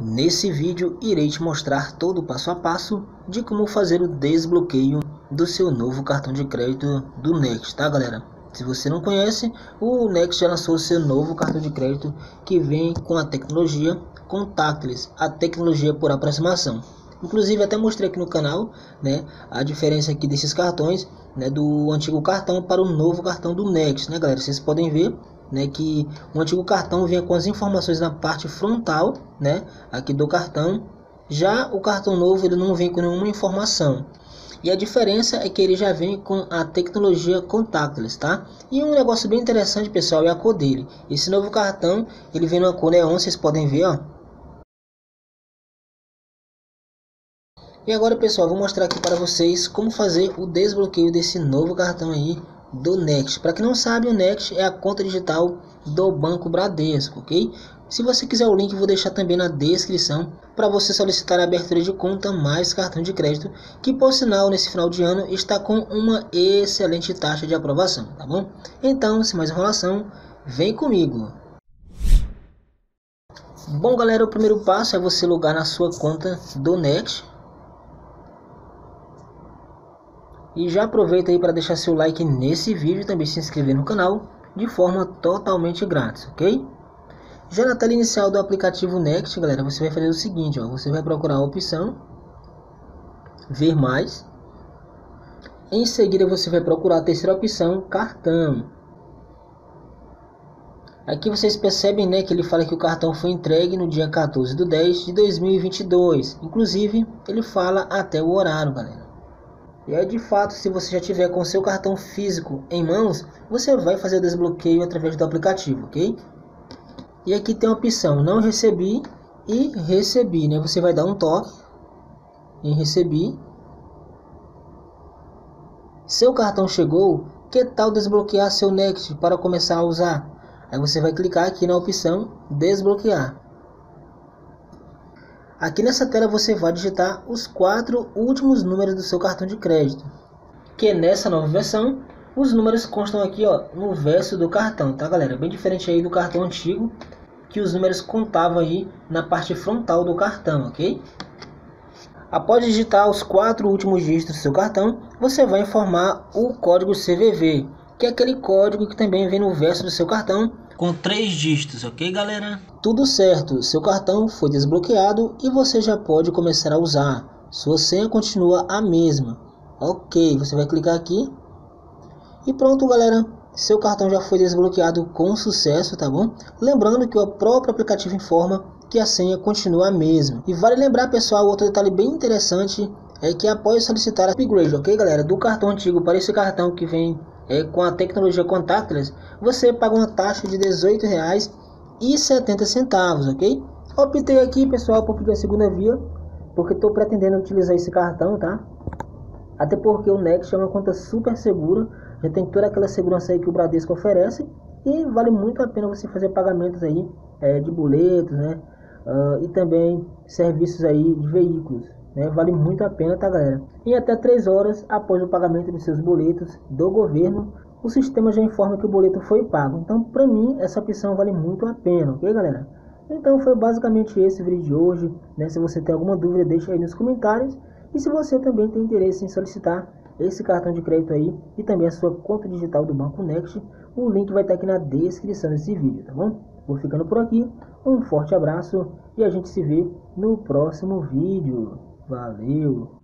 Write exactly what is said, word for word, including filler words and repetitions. Nesse vídeo irei te mostrar todo o passo a passo de como fazer o desbloqueio do seu novo cartão de crédito do Next, tá galera? Se você não conhece, o Next já lançou seu novo cartão de crédito que vem com a tecnologia contactless, a tecnologia por aproximação. Inclusive até mostrei aqui no canal, né, a diferença aqui desses cartões, né, do antigo cartão para o novo cartão do Next, né, galera? Vocês podem ver, né, que o antigo cartão vinha com as informações na parte frontal, né, aqui do cartão. Já o cartão novo ele não vem com nenhuma informação. E a diferença é que ele já vem com a tecnologia contactless, tá? E um negócio bem interessante, pessoal, é a cor dele. Esse novo cartão, ele vem numa cor neon, vocês podem ver, ó. E agora, pessoal, vou mostrar aqui para vocês como fazer o desbloqueio desse novo cartão aí do Next. Para quem não sabe, o Next é a conta digital do Banco Bradesco, ok? Se você quiser o link, vou deixar também na descrição para você solicitar a abertura de conta mais cartão de crédito, que por sinal nesse final de ano está com uma excelente taxa de aprovação, tá bom? Então, sem mais enrolação, vem comigo! Bom galera, o primeiro passo é você logar na sua conta do Next. E já aproveita aí para deixar seu like nesse vídeo e também se inscrever no canal de forma totalmente grátis, ok? Já na tela inicial do aplicativo Next, galera, você vai fazer o seguinte, ó, você vai procurar a opção Ver Mais. Em seguida, você vai procurar a terceira opção, Cartão. Aqui vocês percebem, né, que ele fala que o cartão foi entregue no dia quatorze de dez de dois mil e vinte e dois. Inclusive, ele fala até o horário, galera. E aí, de fato, se você já tiver com seu cartão físico em mãos, você vai fazer o desbloqueio através do aplicativo, ok? E aqui tem a opção não recebi e recebi, né? Você vai dar um toque em recebi. Seu cartão chegou, que tal desbloquear seu Next para começar a usar? Aí você vai clicar aqui na opção desbloquear. Aqui nessa tela você vai digitar os quatro últimos números do seu cartão de crédito. Que nessa nova versão, os números constam aqui, ó, no verso do cartão, tá galera? Bem diferente aí do cartão antigo, que os números contavam aí na parte frontal do cartão, ok? Após digitar os quatro últimos dígitos do seu cartão, você vai informar o código C V V, que é aquele código que também vem no verso do seu cartão, com três dígitos, ok galera? Tudo certo, seu cartão foi desbloqueado e você já pode começar a usar. Sua senha continua a mesma, ok? Você vai clicar aqui. E pronto galera, seu cartão já foi desbloqueado com sucesso, tá bom? Lembrando que o próprio aplicativo informa que a senha continua a mesma. E vale lembrar, pessoal, outro detalhe bem interessante é que após solicitar a upgrade, ok galera, do cartão antigo para esse cartão que vem é, com a tecnologia contactless, você paga uma taxa de dezoito reais e setenta centavos, ok? Optei aqui, pessoal, por pedir a segunda via, porque estou pretendendo utilizar esse cartão, tá? Até porque o Next é uma conta super segura, já tem toda aquela segurança aí que o Bradesco oferece e vale muito a pena você fazer pagamentos aí é, de boletos, né, uh, e também serviços aí de veículos, né, vale muito a pena, tá galera? E até três horas após o pagamento dos seus boletos do governo, o sistema já informa que o boleto foi pago, então para mim essa opção vale muito a pena, ok galera? Então foi basicamente esse vídeo de hoje, né? Se você tem alguma dúvida, deixa aí nos comentários. E se você também tem interesse em solicitar esse cartão de crédito aí e também a sua conta digital do Banco Next, o link vai estar aqui na descrição desse vídeo, tá bom? Vou ficando por aqui, um forte abraço e a gente se vê no próximo vídeo. Valeu!